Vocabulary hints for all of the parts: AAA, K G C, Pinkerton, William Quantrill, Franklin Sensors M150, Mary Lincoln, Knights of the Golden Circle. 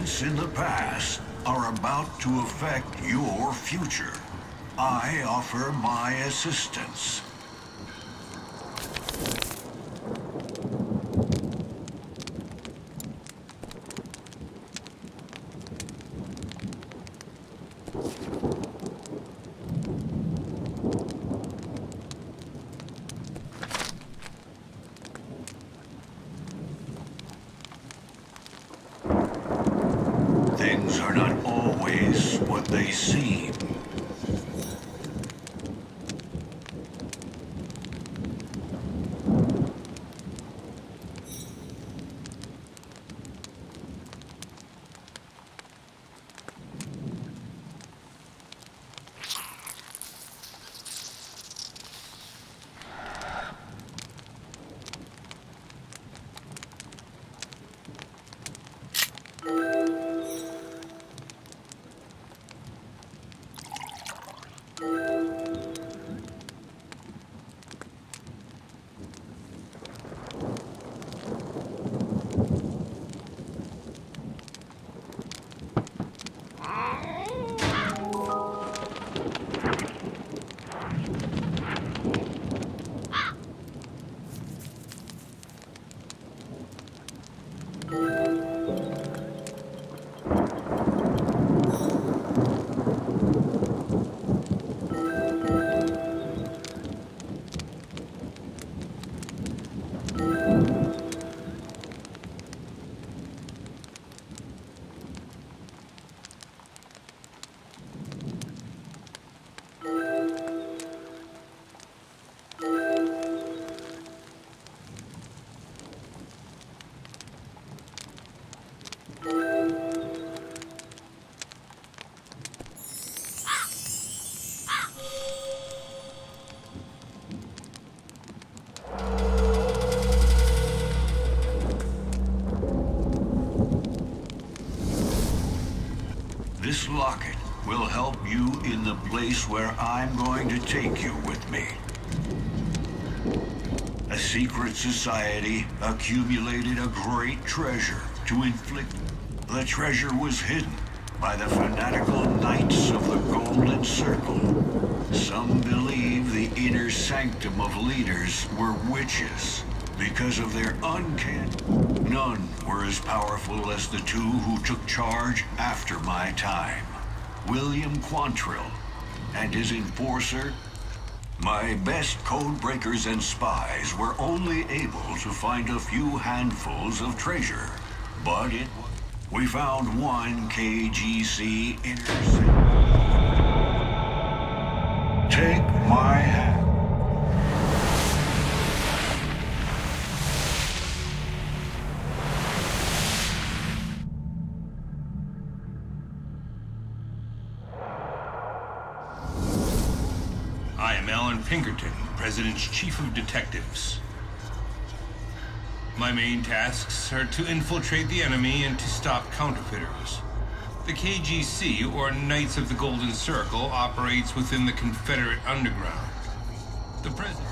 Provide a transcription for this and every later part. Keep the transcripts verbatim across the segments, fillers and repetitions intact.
events in the past are about to affect your future. I offer my assistance. This locket will help you in the place where I'm going to take you with me. A secret society accumulated a great treasure to inflict. The treasure was hidden by the fanatical Knights of the Golden Circle. Some believe the inner sanctum of leaders were witches because of their uncanny. None were as powerful as the two who took charge after my time, William Quantrill and his enforcer. My best code breakers and spies were only able to find a few handfuls of treasure, but it we found one K G C intercept. Take my hand. Pinkerton, President's Chief of Detectives. My main tasks are to infiltrate the enemy and to stop counterfeiters. The K G C, or Knights of the Golden Circle, operates within the Confederate Underground. The President...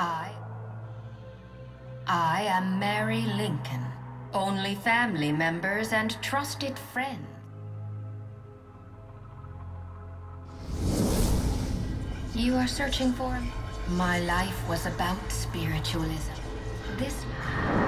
I, I am Mary Lincoln, only family members and trusted friends. You are searching for me? My life was about spiritualism. This